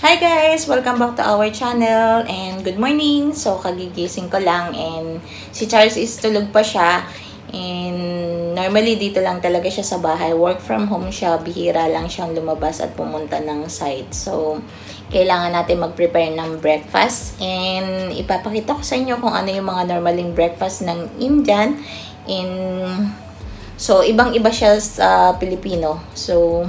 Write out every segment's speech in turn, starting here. Hi guys! Welcome back to our channel and good morning! So, kagigising ko lang and si Charles is tulog pa siya and normally dito lang talaga siya sa bahay. Work from home siya, bihira lang siyang lumabas at pumunta ng site. So, kailangan natin mag-prepare ng breakfast and ipapakita ko sa inyo kung ano yung mga normaling breakfast ng Indian. So, ibang-iba siya sa Pilipino. So,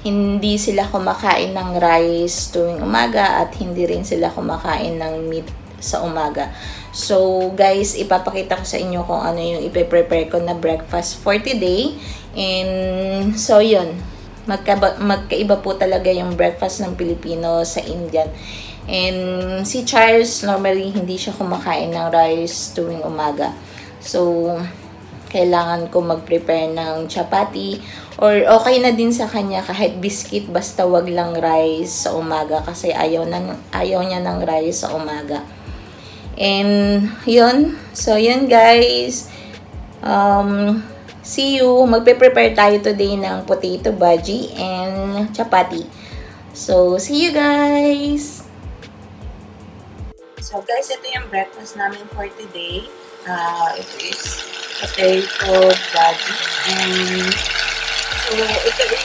hindi sila kumakain ng rice tuwing umaga at hindi rin sila kumakain ng meat sa umaga. So guys, ipapakita ko sa inyo kung ano yung ipe-prepare ko na breakfast for today. And so yun, magkaiba po talaga yung breakfast ng Pilipino sa Indian. And si Charles normally hindi siya kumakain ng rice tuwing umaga. So kailangan ko mag-prepare ng chapati or okay na din sa kanya kahit biscuit basta wag lang rice sa umaga kasi ayaw niya ng rice sa umaga. And yun, so yun guys, see you. Magpe-prepare tayo today ng potato bhaji and chapati. So see you guys. So guys, ito yung breakfast namin for today. Ito is potato bhaji and so ito is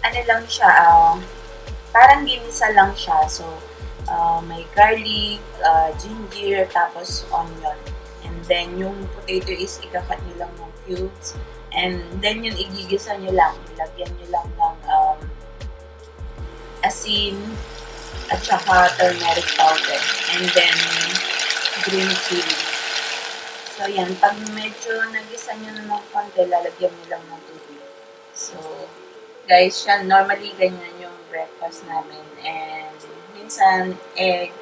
ano lang siya, parang ginisa lang siya, so may garlic, ginger, tapos onion, and then yung potato is ikakat nyo lang ng cubes and then yun igigisa nyo lang, ilagyan nyo lang ng asin at saka turmeric powder and then green chili. So, yan. Pag medyo nagisa nyo na ng konti, lalagyan mo lang ng tubig. So, guys, yan. Normally, ganyan yung breakfast namin. And, minsan, egg.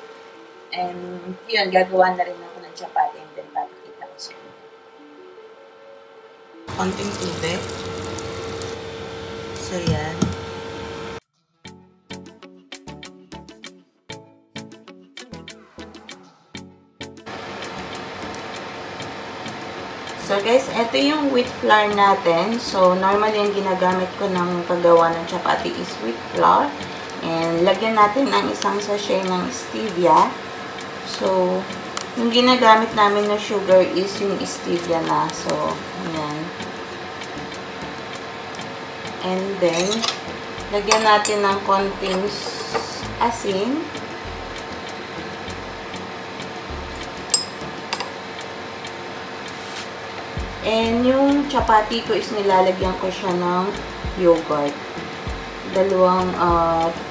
And, yun. Gagawa na rin ako ng chapati. And then, papakita ko siya. Konting tubig. So, yan. So guys, ito yung wheat flour natin. So normally yung ginagamit ko ng paggawa ng chapati is wheat flour. And lagyan natin ang isang sachet ng stevia. So yung ginagamit namin na sugar is yung stevia na. So ayan. And then lagyan natin ng konting asin. And yung chapati ko is nilalagyan ko siya ng yogurt. Dalawang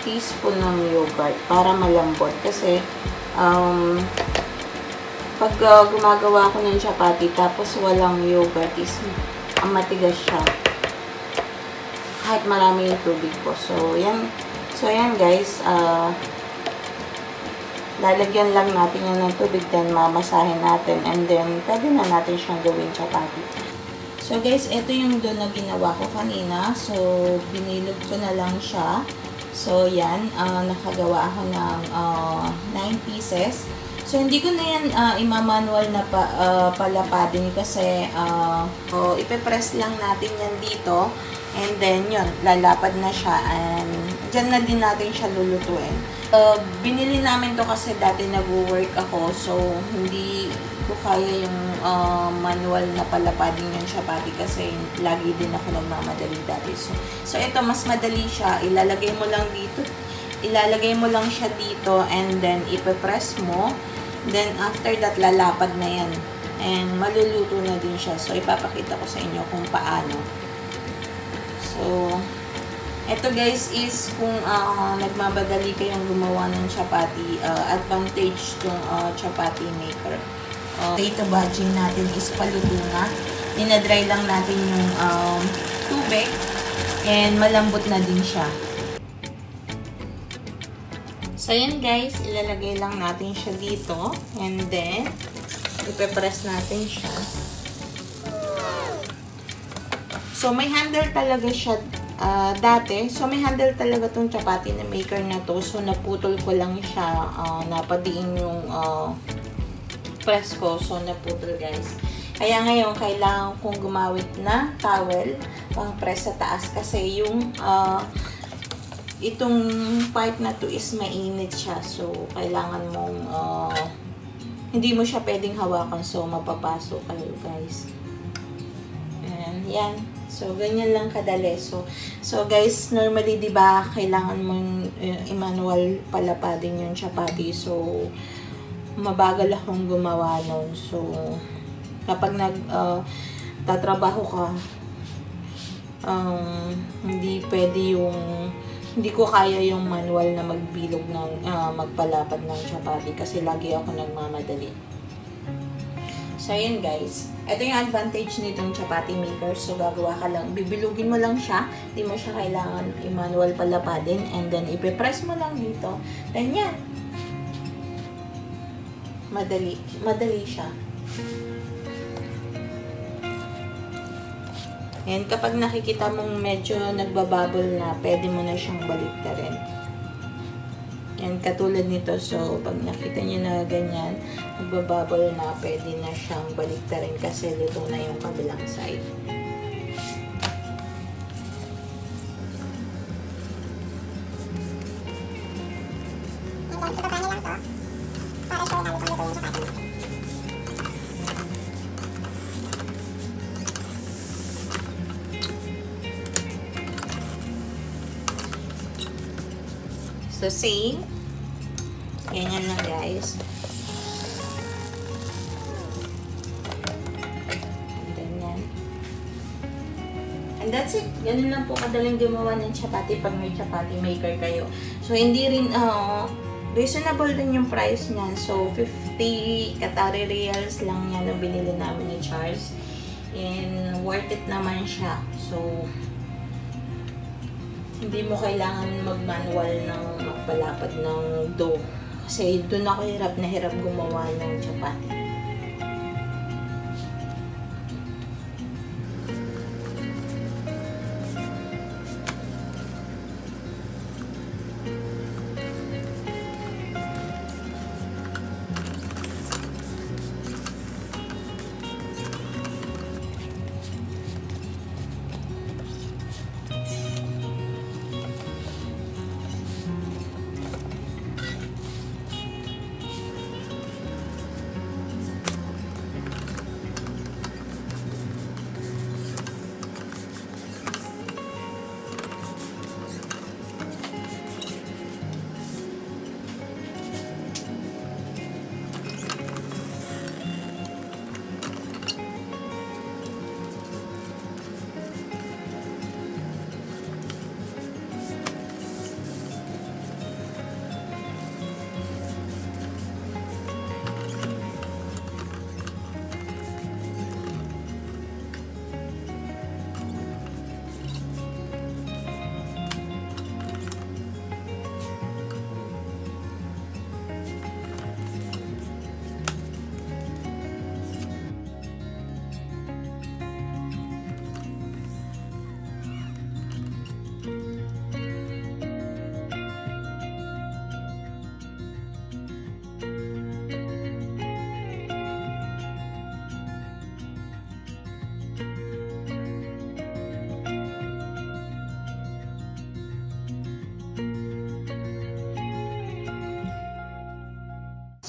teaspoon ng yogurt para malambot. Kasi pag gumagawa ko ng chapati tapos walang yogurt is matigas siya. Kahit marami yung tubig ko. So, yan. So, yan guys. Lalagyan lang natin yun ng tubig, then mamasahin natin, and then pwede na natin siyang gawin chapati. So guys, ito yung doon na ginawa ko kanina. So, binilog ko na lang siya. So, yan. Nakagawa ako ng 9 pieces. So, hindi ko na yan imamanual na palapadin kasi ipepress lang natin yan dito. And then, yun. Lalapad na siya. And dyan na din natin siya lulutuin. Binili namin to kasi dati nag-work ako. So, hindi ko kaya yung manual na palapadin yung chapati kasi lagi din ako nagmamadali dati. So, ito, mas madali siya. Ilalagay mo lang dito. Ilalagay mo lang siya dito and then ipepress mo. Then, after that, lalapad na yan. And maluluto na din siya. So, ipapakita ko sa inyo kung paano. So, ito guys is kung nagmamadali kayong gumawa ng chapati, advantage tong chapati maker. Potato bhaji natin is paluto na. Dinadry lang natin yung tubig and malambot na din siya. So yan guys, ilalagay lang natin siya dito and then ipepress natin siya. So may handle talaga siya. Dati, so may handle talaga tong chapati na maker na to. So naputol ko lang siya, napadiin yung press ko. So naputol guys. Kaya ngayon, kailangan kong gumawit na towel compress sa taas kasi yung itong pipe na to is mainit siya. So, kailangan mong hindi mo siya pwedeng hawakan. So, mapapasok kayo, guys. And, yan. So, ganyan lang kadali. So guys, normally, di ba, kailangan mong i-manual pala pa din yung chapati. So, mabagal akong gumawa nun. So, kapag tatrabaho ka, hindi pwede yung, hindi ko kaya yung manual na magbilog ng, magpalapad ng chapati kasi lagi ako nagmamadali. So, yun guys. Ito yung advantage nitong chapati maker. So, gagawa ka lang. Bibilugin mo lang siya. Hindi mo siya kailangan i-manual palapadin. And then, ipipress mo lang dito. Then, yan. Madali. Madali siya. And kapag nakikita mong medyo nagbabubble na, pwede mo na siyang baliktarin. And katulad nito. So, pag nakita nyo na ganyan, nagbabubble na, pwede na siyang baliktarin kasi luto na yung kabilang side. So, same. Ganyan lang, guys. Ganyan. And that's it. Ganyan lang po kadaling gumawa ng chapati pag may chapati maker kayo. So, hindi rin, reasonable din yung price niyan. So, 50 Qatari reals lang yan ang binili namin ni Charles. And worth it naman siya. So, hindi mo kailangan mag-manual ng magpalapad ng dough. Kasi doon ako hirap na hirap gumawa ng chapati.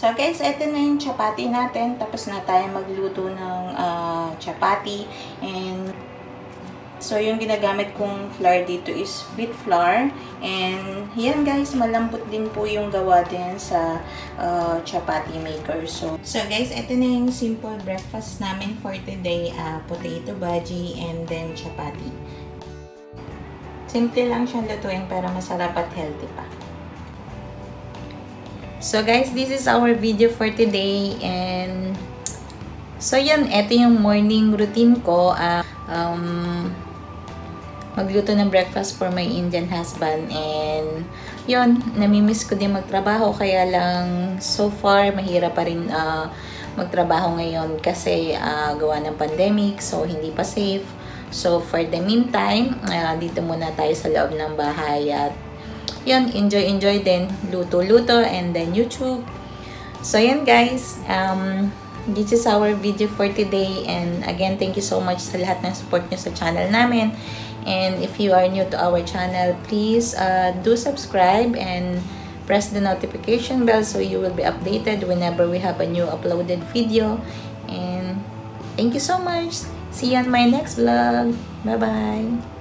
So guys, eto na yung chapati natin. Tapos na tayo magluto ng chapati. And so yung ginagamit kong flour dito is wheat flour. And yan guys, malambot din po yung gawa din sa chapati maker. So guys, eto na yung simple breakfast namin for today. Potato bhaji and then chapati. Simple lang siyang lutuin pero masarap at healthy pa. So guys, this is our video for today and so yun, eto yung morning routine ko. Magluto ng breakfast for my Indian husband and yun, namimiss ko din magtrabaho kaya lang so far mahirap pa rin magtrabaho ngayon kasi gawa ng pandemic so hindi pa safe. So for the meantime, dito muna tayo sa loob ng bahay at yun, enjoy din, luto-luto, and then YouTube. So, yun guys, this is our video for today, and again, thank you so much sa lahat ng support nyo sa channel namin. And if you are new to our channel, please do subscribe and press the notification bell so you will be updated whenever we have a new uploaded video. And thank you so much. See you on my next vlog. Bye bye.